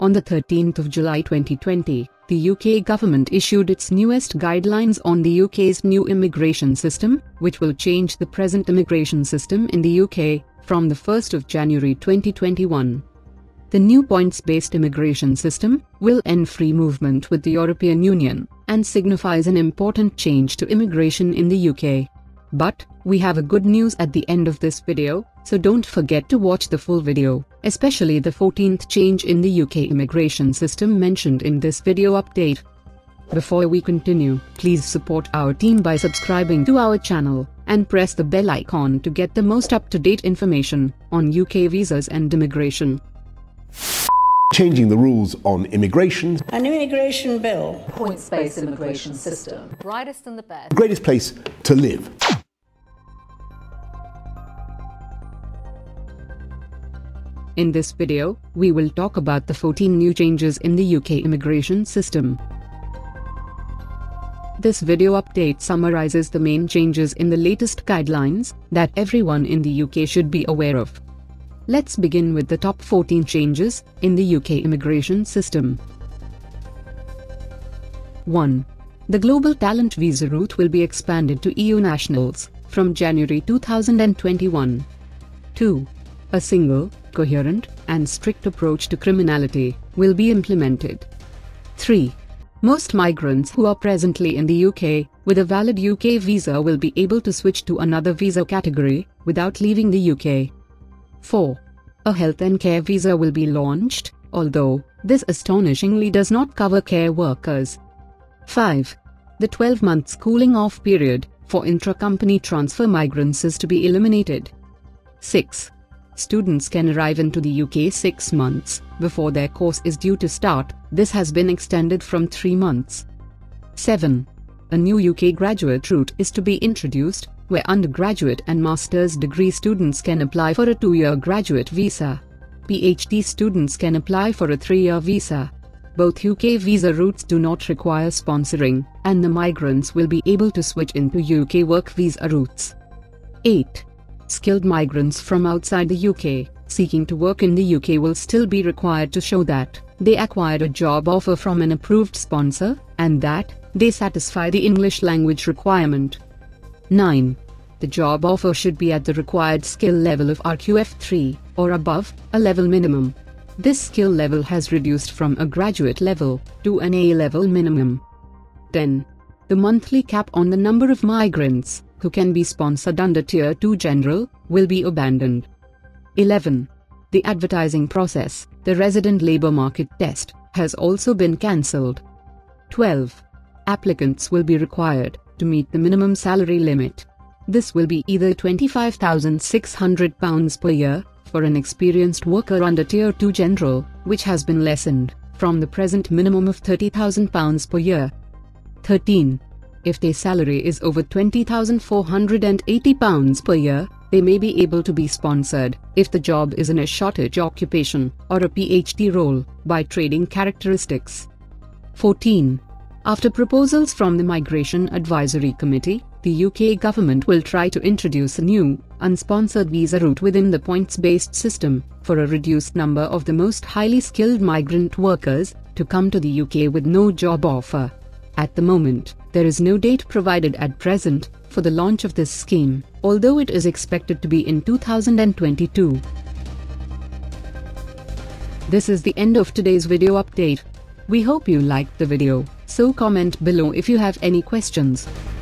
On the 13th of July 2020, the UK government issued its newest guidelines on the UK's new immigration system, which will change the present immigration system in the UK from the 1st of January 2021. The new points-based immigration system will end free movement with the European Union and signifies an important change to immigration in the UK. But we have a good news at the end of this video, so don't forget to watch the full video, especially the 14th change in the UK immigration system mentioned in this video update. Before we continue, please support our team by subscribing to our channel and press the bell icon to get the most up-to-date information on UK visas and immigration. Changing the rules on immigration. An immigration bill. Points-based immigration system. Brightest and the best. Greatest place to live. In this video, we will talk about the 14 new changes in the UK immigration system. This video update summarizes the main changes in the latest guidelines that everyone in the UK should be aware of. Let's begin with the top 14 changes in the UK immigration system. 1. The Global Talent visa route will be expanded to EU nationals from January 2021. 2. A single, coherent, and strict approach to criminality will be implemented. 3. Most migrants who are presently in the UK with a valid UK visa will be able to switch to another visa category without leaving the UK. 4. A Health and Care Visa will be launched, although this astonishingly does not cover care workers. 5. The 12-month cooling off period for intra company transfer migrants is to be eliminated. 6. Students can arrive into the UK 6 months before their course is due to start. This has been extended from 3 months. 7. A new UK graduate route is to be introduced, where undergraduate and master's degree students can apply for a 2-year graduate visa. PhD students can apply for a 3-year visa. Both UK visa routes do not require sponsoring, and the migrants will be able to switch into UK work visa routes. 8. Skilled migrants from outside the UK, seeking to work in the UK will still be required to show that they acquired a job offer from an approved sponsor, and that they satisfy the English language requirement. 9. The job offer should be at the required skill level of RQF3 or above, a level minimum. This skill level has reduced from a graduate level to an A level minimum. 10. The monthly cap on the number of migrants who can be sponsored under Tier 2 General will be abandoned. 11. The advertising process, the Resident Labour Market Test, has also been cancelled. 12. Applicants will be required to meet the minimum salary limit. This will be either £25,600 per year for an experienced worker under Tier 2 General, which has been lessened from the present minimum of £30,000 per year. 13. If their salary is over £20,480 per year, they may be able to be sponsored, if the job is in a shortage occupation or a PhD role, by trading characteristics. 14. After proposals from the Migration Advisory Committee, the UK government will try to introduce a new, unsponsored visa route within the points-based system, for a reduced number of the most highly skilled migrant workers to come to the UK with no job offer. At the moment, there is no date provided at present for the launch of this scheme, although it is expected to be in 2022. This is the end of today's video update. We hope you liked the video, so comment below if you have any questions.